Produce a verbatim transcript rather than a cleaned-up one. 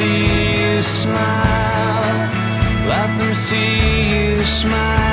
see you smile. Let them see you smile.